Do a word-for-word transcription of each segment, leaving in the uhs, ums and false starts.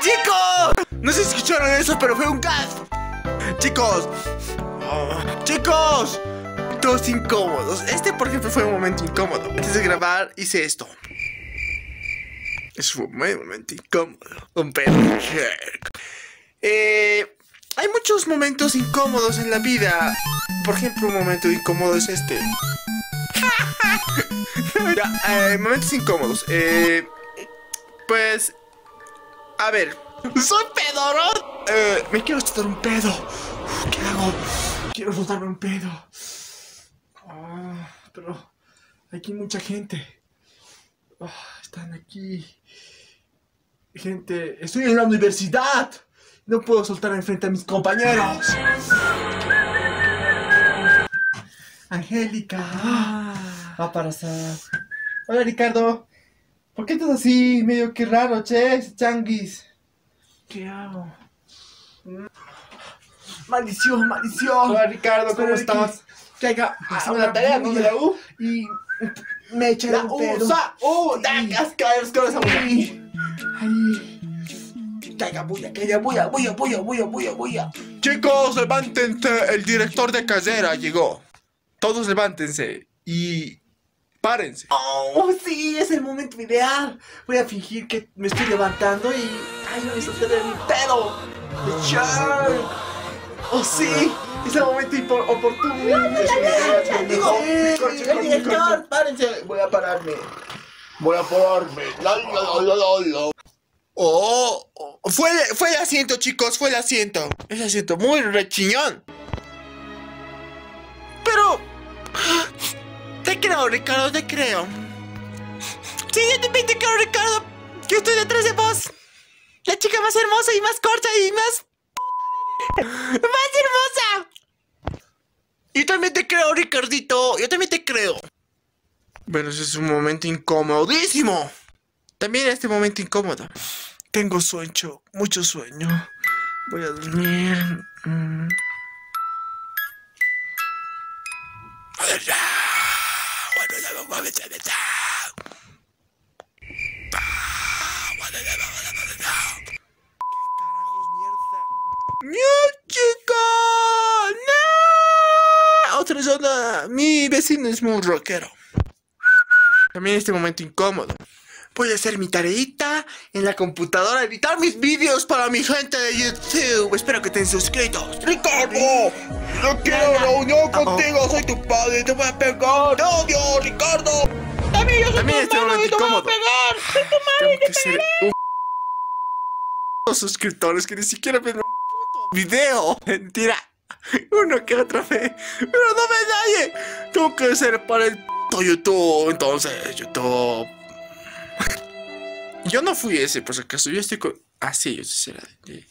¡Chicos! No sé si escucharon eso, pero fue un gas. Chicos, oh, chicos, todos incómodos. Este, por ejemplo, fue un momento incómodo. Antes de grabar, hice esto. Es un momento incómodo. Un perro. Eh, hay muchos momentos incómodos en la vida. Por ejemplo, un momento incómodo es este. Ya, eh, momentos incómodos. Eh, pues, a ver. Soy pedorón. Eh, me quiero soltar un pedo. Uf, ¿qué hago? Quiero soltarme un pedo. Oh, pero aquí hay mucha gente. Oh, están aquí. Gente, estoy en la universidad. No puedo soltar enfrente a mis compañeros. Angélica. Ah, va para pasar. Hola, Ricardo. ¿Por qué estás así? Medio que raro, che, changuis. ¿Qué hago? ¡Maldición, maldición! Hola, Ricardo, ¿cómo estás? Que haga una tarea de la U y me echa la U. ¡Sa! ¡Uh! ¡Dacas caer con esa bulla! ¡Ay! ¡Que haga bulla, que haya bulla, bulla, bulla, bulla, bulla, bulla! Chicos, levántense, el director de carrera llegó. Todos levántense y párense. ¡Oh, sí! Es el momento ideal. Voy a fingir que me estoy levantando y... ¡ay, no me solté de mi pelo! ¡The shark! ¡Oh, sí! Es el momento oportuno. ¡No, no, no! ¡El director! ¡Párense! Voy a pararme. Voy a pararme. ¡Oh! Fue el, fue el asiento, chicos. Fue el asiento. El asiento muy rechiñón. Pero... te creo, Ricardo, te creo. Sí, yo también te creo, Ricardo. Que estoy detrás de vos. La chica más hermosa y más corta y más... ¡más hermosa! Yo también te creo, Ricardito. Yo también te creo. Bueno, ese es un momento incomodísimo. También este momento incómodo. Tengo sueño, mucho sueño. Voy a dormir. Mm. Mi vecino es muy rockero. También este momento incómodo. Voy a hacer mi tareita en la computadora, editar mis vídeos para mi gente de YouTube. Espero que estén suscritos. ¡Ricardo! ¡Yo quiero reunión contigo! ¡Soy tu padre! ¡Te voy a pegar! ¡Te odio, Ricardo! ¡También yo soy También tu hermano este y te voy a pegar! ¡Soy tu madre y te pegaré! Los suscriptores que ni siquiera ven un puto video. Mentira. Uno que otra fe, pero no me dañe. Tengo que ser para el puto YouTube. Entonces, YouTube. Yo no fui ese, por si acaso. Yo estoy con... ah, sí, yo sí era de...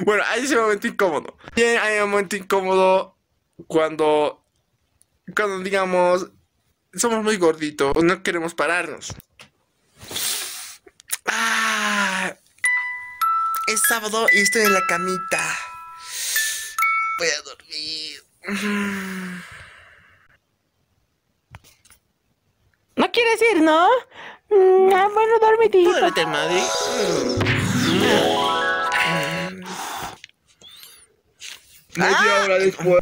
bueno, hay ese momento incómodo. Bien, hay un momento incómodo cuando... cuando, digamos, somos muy gorditos o no queremos pararnos. Ah, es sábado y estoy en la camita. Voy a dormir. ¿No quieres ir, no? Ah, bueno, duerme, tío. Duérmete, madre. Media hora después.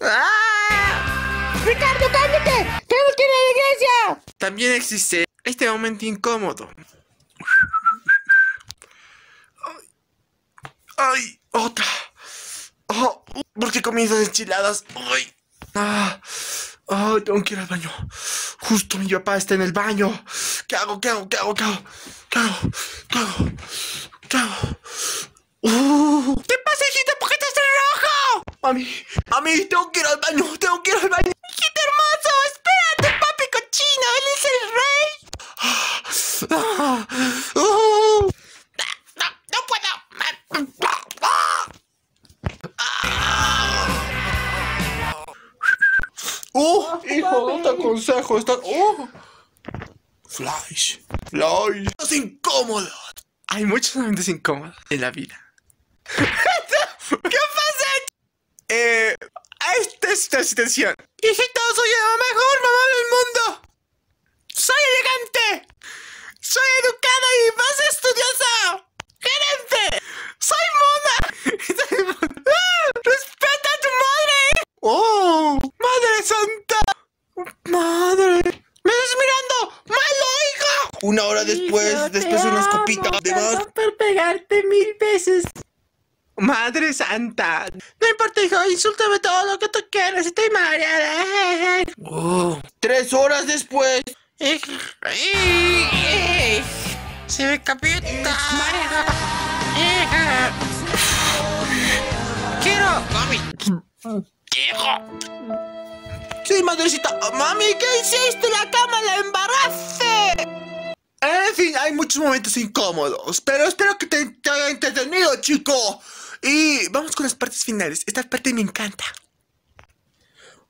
¡Ah! ¡Ricardo, cállate! ¡Tenemos que ir a la iglesia! También existe este momento incómodo. ¡Ay! ¡Otra! Oh, porque comienzan enchiladas. Ay, ah, oh, tengo que ir al baño. Justo mi papá está en el baño. ¿Qué hago? ¿Qué hago? ¿Qué hago? ¿Qué hago? ¿Qué hago? ¿Qué hago? ¿Qué hago? Uh. ¿Qué pasa, hijita? ¿Por qué estás rojo? Mami, mami, tengo que ir al baño. Tengo que ir al baño. Hijita hermoso, espera a tu papi cochino. Él es el rey. Ah, ah, uh. No, no puedo. ¡Oh, hijo! No te aconsejo, estás... ¡oh! Flash, flash. ¡Estás incómodo! Hay muchos momentos incómodos en la vida. ¿Qué pasa? Eh... Esta es la situación. Hijito, soy la mejor mamá del mundo. Soy elegante. Soy educada y vas a estudiar. ahora después, no después unas amo, copitas de más. Por pegarte mil veces. Madre santa. No importa, hijo, insúltame todo lo que tú quieras, estoy mareada. Oh, tres horas después. Se me capita. Quiero, mami. Quiero. Sí, madrecita. Mami, ¿qué hiciste? La cama, la embaracé. En fin, hay muchos momentos incómodos, pero espero que te, te haya entretenido, chico. Y vamos con las partes finales. Esta parte me encanta.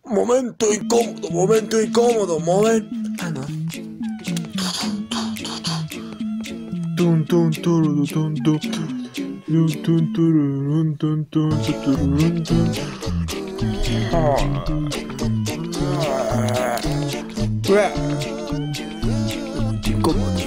Momento incómodo, momento incómodo, momento... Ah, no. Oh. Incómodo.